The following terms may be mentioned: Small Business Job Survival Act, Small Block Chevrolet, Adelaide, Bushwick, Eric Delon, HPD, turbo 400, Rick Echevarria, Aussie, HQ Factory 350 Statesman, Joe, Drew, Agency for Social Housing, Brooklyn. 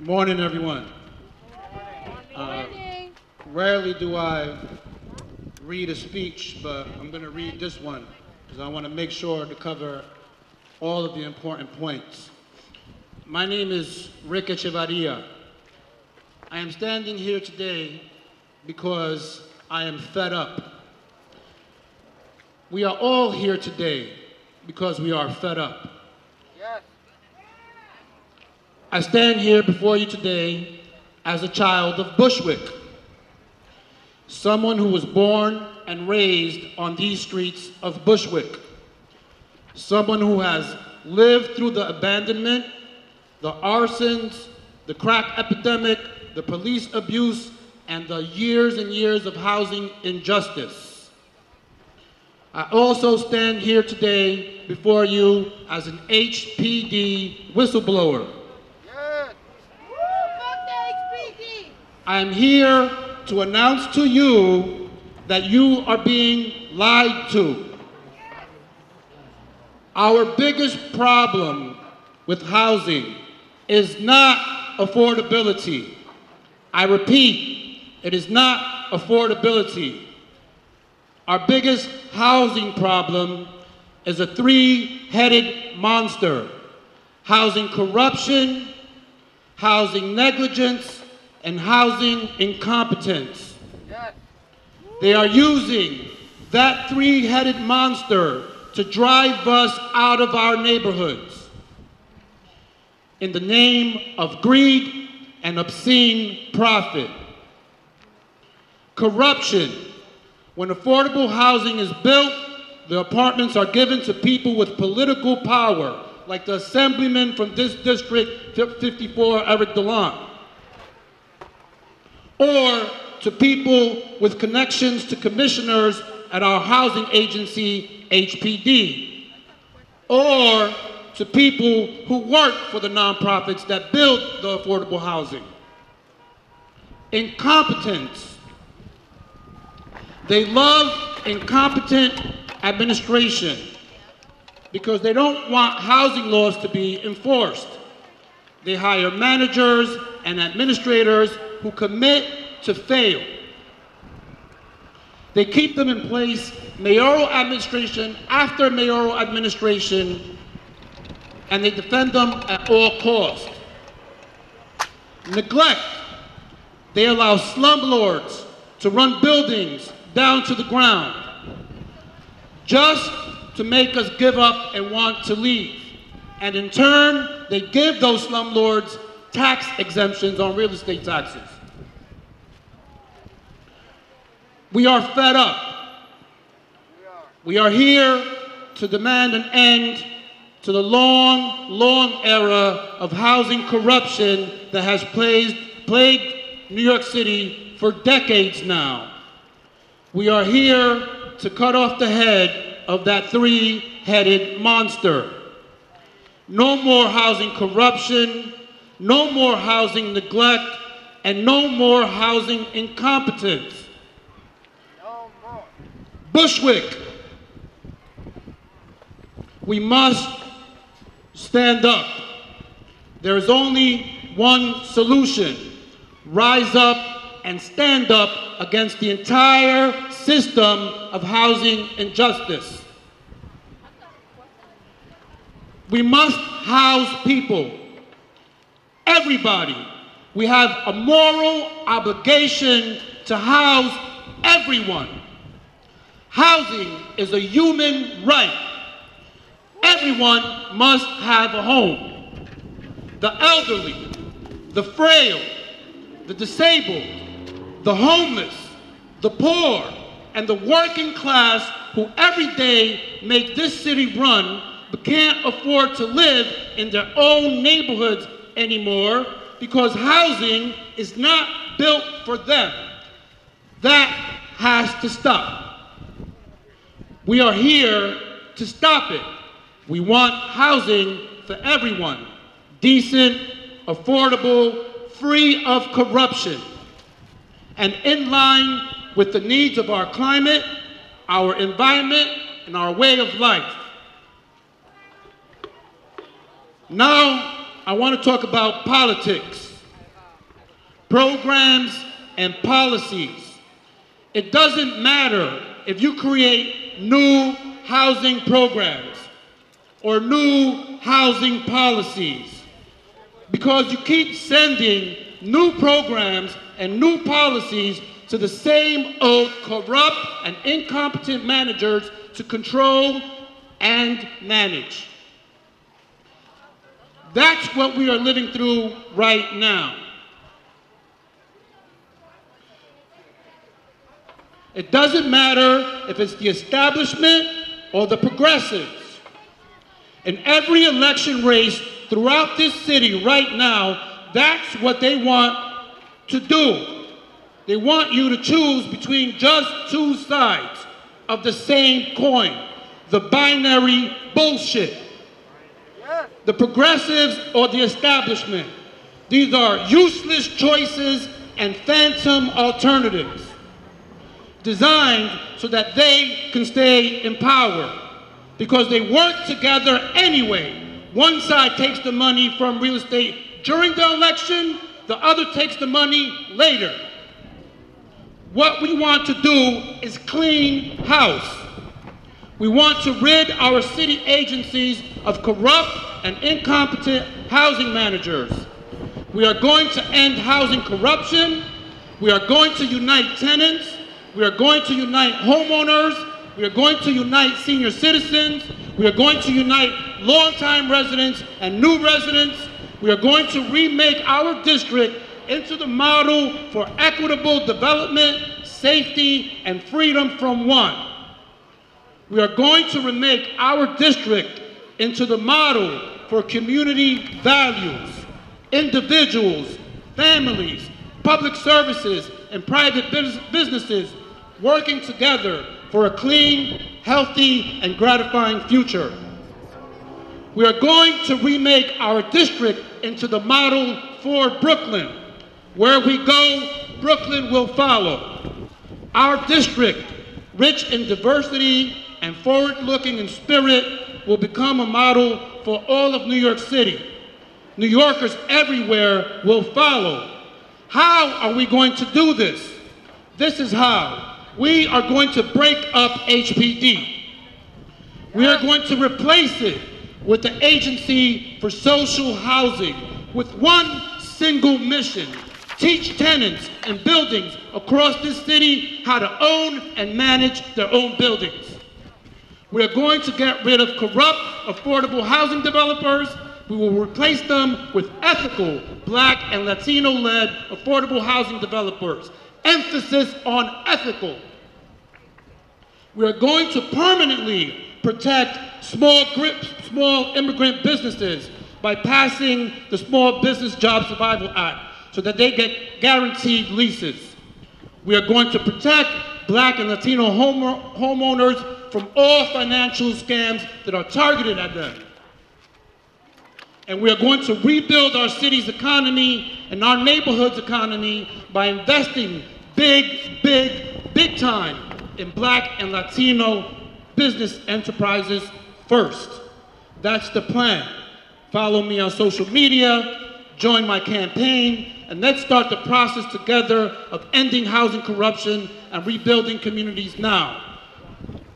Good morning, everyone. Rarely do I read a speech, but I'm going to read this one because I want to make sure to cover all of the important points. My name is Rick Echevarria. I am standing here today because I am fed up. We are all here today because we are fed up. Yes. I stand here before you today as a child of Bushwick, someone who was born and raised on these streets of Bushwick, someone who has lived through the abandonment, the arsons, the crack epidemic, the police abuse, and the years and years of housing injustice. I also stand here today before you as an HPD whistleblower. Yeah. Woo, fuck the HPD. I am here to announce to you that you are being lied to. Our biggest problem with housing is not affordability. I repeat, it is not affordability. Our biggest housing problem is a three-headed monster: housing corruption, housing negligence, and housing incompetence. They are using that three-headed monster to drive us out of our neighborhoods in the name of greed and obscene profit. Corruption. When affordable housing is built, the apartments are given to people with political power, like the assemblyman from this district, 54, Eric Delon, or to people with connections to commissioners at our housing agency, HPD, or to people who work for the nonprofits that build the affordable housing. Incompetence. They love incompetent administration because they don't want housing laws to be enforced. They hire managers and administrators who commit to fail. They keep them in place mayoral administration after mayoral administration, and they defend them at all costs. Neglect. They allow slumlords to run buildings down to the ground just to make us give up and want to leave. And in turn, they give those slumlords tax exemptions on real estate taxes. We are fed up. We are here to demand an end to the long, long era of housing corruption that has plagued New York City for decades now. We are here to cut off the head of that three-headed monster. No more housing corruption, no more housing neglect, and no more housing incompetence. No more. Bushwick, we must stand up. There is only one solution: rise up and stand up against the entire system of housing injustice. We must house people, everybody. We have a moral obligation to house everyone. Housing is a human right. Everyone must have a home. The elderly, the frail, the disabled, the homeless, the poor, and the working class who every day make this city run but can't afford to live in their own neighborhoods anymore because housing is not built for them. That has to stop. We are here to stop it. We want housing for everyone, decent, affordable, free of corruption, and in line with the needs of our climate, our environment, and our way of life. Now, I want to talk about politics. programs, and policies. It doesn't matter if you create new housing programs or new housing policies, because you keep sending new programs and new policies to the same old corrupt and incompetent managers to control and manage. That's what we are living through right now. It doesn't matter if it's the establishment or the progressives. In every election race throughout this city right now, that's what they want to do. They want you to choose between just two sides of the same coin, the binary bullshit. The progressives or the establishment. These are useless choices and phantom alternatives, designed so that they can stay in power, because they work together anyway. One side takes the money from real estate during the election, the other takes the money later. What we want to do is clean house. We want to rid our city agencies of corrupt and incompetent housing managers. We are going to end housing corruption. We are going to unite tenants. We are going to unite homeowners. We are going to unite senior citizens. We are going to unite longtime residents and new residents. We are going to remake our district into the model for equitable development, safety, and freedom from want. We are going to remake our district into the model for community values, individuals, families, public services, and private businesses working together for a clean, healthy, and gratifying future. We are going to remake our district into the model for Brooklyn. Where we go, Brooklyn will follow. Our district, rich in diversity and forward-looking in spirit, will become a model for all of New York City. New Yorkers everywhere will follow. How are we going to do this? This is how. We are going to break up HPD. We are going to replace it with the Agency for Social Housing, with one single mission: teach tenants and buildings across this city how to own and manage their own buildings. We are going to get rid of corrupt, affordable housing developers. We will replace them with ethical, Black and Latino-led affordable housing developers. Emphasis on ethical. We are going to permanently protect small immigrant businesses by passing the Small Business Job Survival Act so that they get guaranteed leases. We are going to protect Black and Latino homeowners from all financial scams that are targeted at them. And we are going to rebuild our city's economy and our neighborhood's economy by investing big time in Black and Latino business enterprises first. That's the plan. Follow me on social media, join my campaign, and let's start the process together of ending housing corruption and rebuilding communities now.